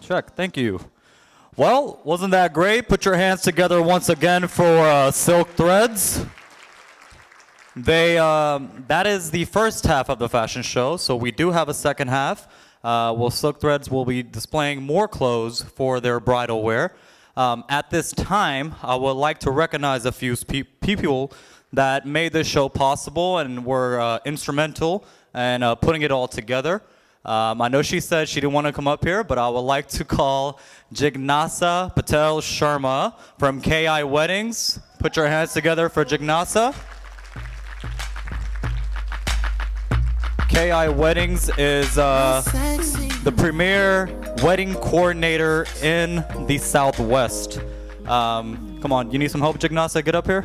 Check. Thank you. Well, wasn't that great? Put your hands together once again for Silk Threads. They that is the first half of the fashion show, so we do have a second half. Well, Silk Threads will be displaying more clothes for their bridal wear. At this time, I would like to recognize a few people that made this show possible and were instrumental in putting it all together. I know she said she didn't want to come up here, but I would like to call Jignasa Patel Sharma from KI Weddings. Put your hands together for Jignasa. KI Weddings is the premier wedding coordinator in the Southwest. Come on, you need some help, Jignasa? Get up here.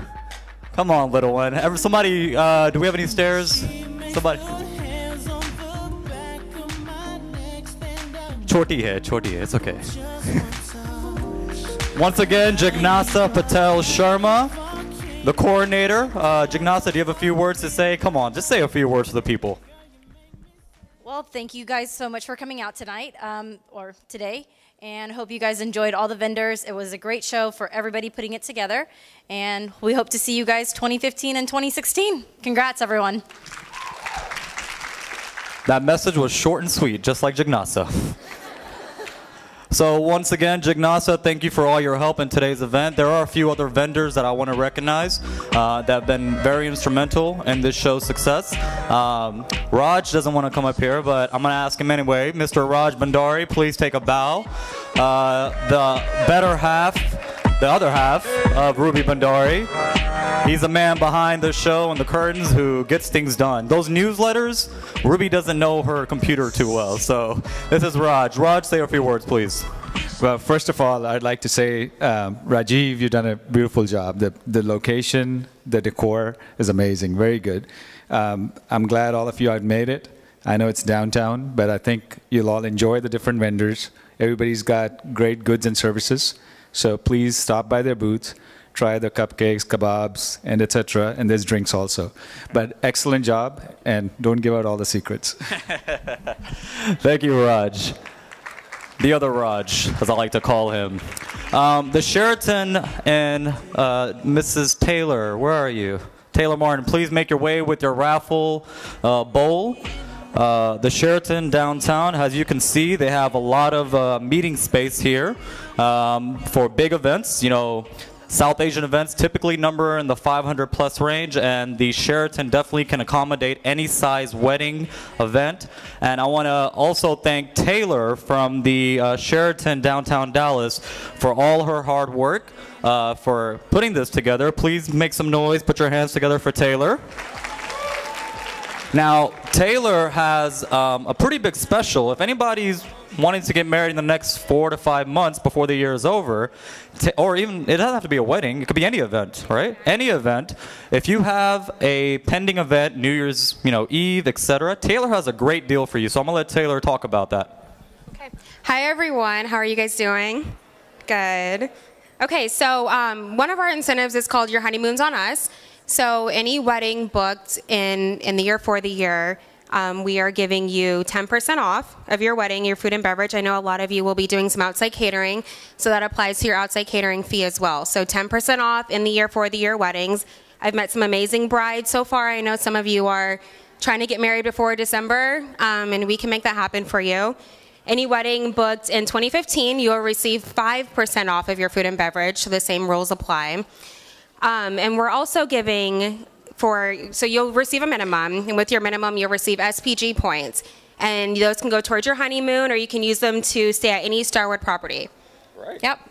Come on, little one. Somebody, do we have any stairs? Somebody. Chorty here, it's okay. Once again, Jignasa Patel Sharma, the coordinator. Jignasa, do you have a few words to say? Come on, just say a few words to the people. Well, thank you guys so much for coming out tonight, or today, and hope you guys enjoyed all the vendors. It was a great show for everybody putting it together, and we hope to see you guys 2015 and 2016. Congrats, everyone. That message was short and sweet, just like Jignasa. So once again, Jignasa, thank you for all your help in today's event. There are a few other vendors that I want to recognize that have been very instrumental in this show's success. Raj doesn't want to come up here, but I'm going to ask him anyway. Mr. Raj Bhandari, please take a bow. The better half, the other half of Ruby Bhandari. He's the man behind the show and the curtains who gets things done. Those newsletters, Ruby doesn't know her computer too well. So this is Raj. Raj, say a few words, please. Well, first of all, I'd like to say, Rajiv, you've done a beautiful job. The location, the decor is amazing. Very good. I'm glad all of you have made it. I know it's downtown, but I think you'll all enjoy the different vendors. Everybody's got great goods and services. So please stop by their booths. Try the cupcakes, kebabs, and etc. And there's drinks also. But excellent job, and don't give out all the secrets. Thank you, Raj. The other Raj, as I like to call him. The Sheraton and Mrs. Taylor, where are you? Taylor Martin, please make your way with your raffle bowl. The Sheraton downtown, as you can see, they have a lot of meeting space here for big events. You know, South Asian events typically number in the 500-plus range, and the Sheraton definitely can accommodate any size wedding event. And I want to also thank Taylor from the Sheraton downtown Dallas for all her hard work for putting this together. Please make some noise. Put your hands together for Taylor. Now, Taylor has a pretty big special. If anybody's wanting to get married in the next 4 to 5 months before the year is over, or even, it doesn't have to be a wedding, it could be any event, right? Any event. If you have a pending event, New Year's Eve, etc., Taylor has a great deal for you, so I'm going to let Taylor talk about that. Okay. Hi, everyone. How are you guys doing? Good. Okay, so one of our incentives is called Your Honeymoon's on Us. So any wedding booked in the year for the year, we are giving you 10% off of your wedding, your food and beverage. I know a lot of you will be doing some outside catering, so that applies to your outside catering fee as well. So 10% off in the year for the year weddings. I've met some amazing brides so far. I know some of you are trying to get married before December, and we can make that happen for you. Any wedding booked in 2015, you will receive 5% off of your food and beverage, so the same rules apply. And we're also giving so you'll receive a minimum, and with your minimum you'll receive SPG points, and those can go towards your honeymoon, or you can use them to stay at any Starwood property. Right. Yep.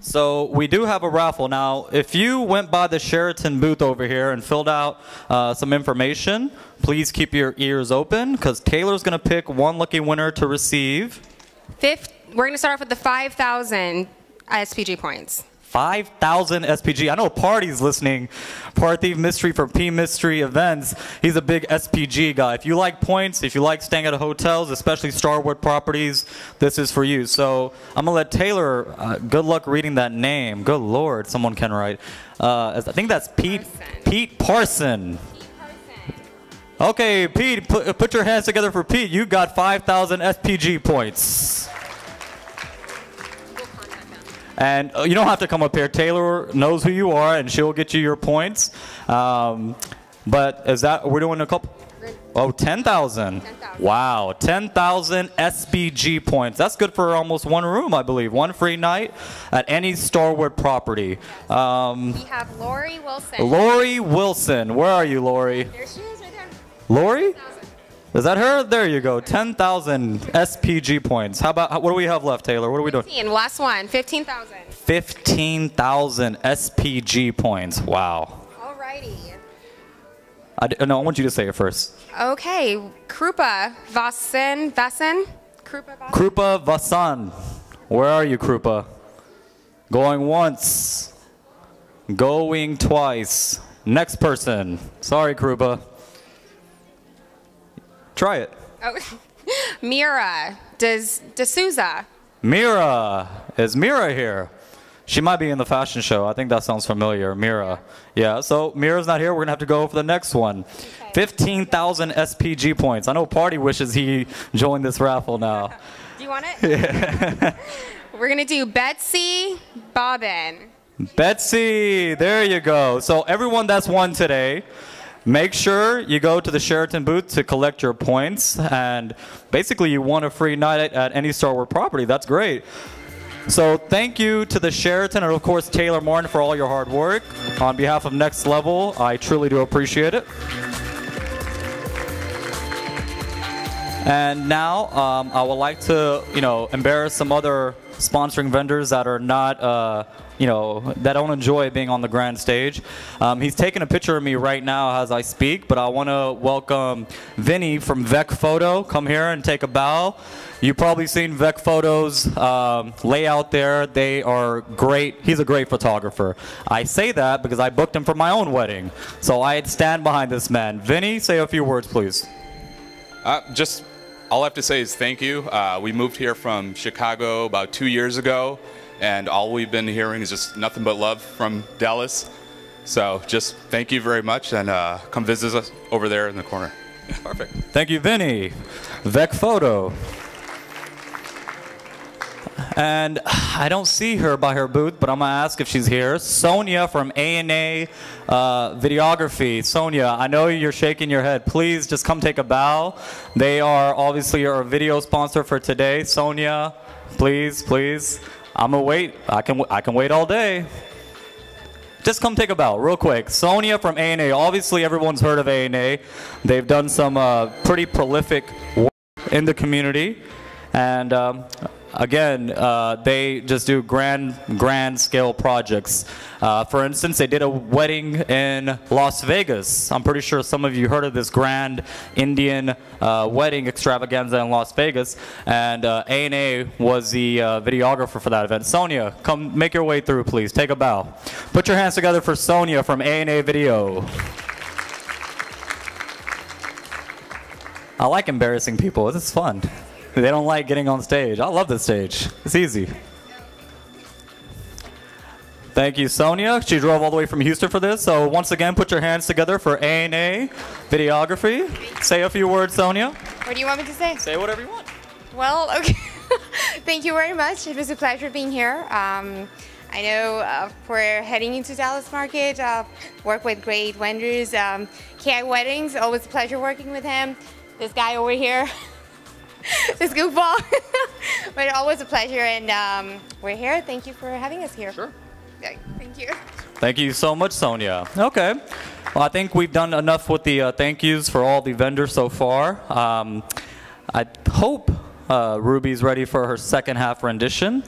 So we do have a raffle. Now, if you went by the Sheraton booth over here and filled out some information, please keep your ears open, because Taylor's going to pick one lucky winner to receive. We're going to start off with the 5,000 SPG points. 5,000 SPG. I know Party's listening. Parthi Mystery from P Mystery Events. He's a big SPG guy. If you like points, if you like staying at hotels, especially Starwood properties, this is for you. So I'm gonna let Taylor. Good luck reading that name. Good Lord, someone can write. I think that's Pete Parson. Okay, Pete, put your hands together for Pete. You got 5,000 SPG points. And you don't have to come up here. Taylor knows who you are, and she'll get you your points. But is that, we're doing a couple? Oh, 10,000. Wow, 10,000 SPG points. That's good for almost one room, I believe. One free night at any Starwood property. We have Lori Wilson. Lori Wilson. Where are you, Lori? There she is right there. Lori? 10, is that her? There you go. 10,000 SPG points. How about, what do we have left, Taylor? What are we doing? 15, last one. 15,000. 15,000 SPG points. Wow. All righty. No, I want you to say it first. Okay, Krupa Vasan. Krupa Vasan. Where are you, Krupa? Going once. Going twice. Next person. Sorry, Krupa. Try it. Oh, Mira D'Souza. Mira. Is Mira here? She might be in the fashion show. I think that sounds familiar, Mira. Yeah, so Mira's not here. We're going to have to go for the next one. Okay. 15,000 SPG points. I know Party wishes he joined this raffle now. Do you want it? Yeah. We're going to do Betsy Bobbin. Betsy, there you go. So everyone that's won today, make sure you go to the Sheraton booth to collect your points. And basically, you won a free night at any Starwood property. That's great. So thank you to the Sheraton and, of course, Taylor Martin for all your hard work. On behalf of Next Level, I truly do appreciate it. And now I would like to, embarrass some other sponsoring vendors that are not, that don't enjoy being on the grand stage. He's taking a picture of me right now as I speak, but I want to welcome Vinny from Vec Photo. Come here and take a bow. You've probably seen Vec Photo's layout there. They are great. He's a great photographer. I say that because I booked him for my own wedding. So I stand behind this man. Vinny, say a few words, please. Just all I have to say is thank you. We moved here from Chicago about 2 years ago, and all we've been hearing is just nothing but love from Dallas. So just thank you very much, and come visit us over there in the corner. Perfect. Thank you, Vinny. Vec Photo. And I don't see her by her booth, but I'm going to ask if she's here. Sonia from ANA Videography. Sonia, I know you're shaking your head. Please just come take a bow. They are obviously our video sponsor for today. Sonia, please, please. I'm going to wait. I can wait all day. Just come take a bow real quick. Sonia from ANA. Obviously, everyone's heard of ANA. They've done some pretty prolific work in the community. And again, they just do grand scale projects. For instance, they did a wedding in Las Vegas. I'm pretty sure some of you heard of this grand Indian wedding extravaganza in Las Vegas. And ANA was the videographer for that event. Sonia, come make your way through, please. Take a bow. Put your hands together for Sonia from ANA Video. I like embarrassing people. This is fun. They don't like getting on stage. I love this stage. It's easy. Thank you, Sonia. She drove all the way from Houston for this. So once again, put your hands together for ANA Videography. Say a few words, Sonia. What do you want me to say? Say whatever you want. Well, okay. Thank you very much. It was a pleasure being here. I know we're heading into Dallas market. Work with great vendors. KI Weddings, always a pleasure working with him. This guy over here. This goofball, but always a pleasure, and we're here. Thank you for having us here. Sure. Thank you. Thank you so much, Sonia. Okay. Well, I think we've done enough with the thank yous for all the vendors so far. I hope Ruby's ready for her second half rendition,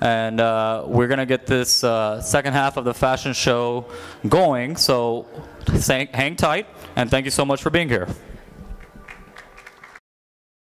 and we're going to get this second half of the fashion show going, so hang tight, and thank you so much for being here.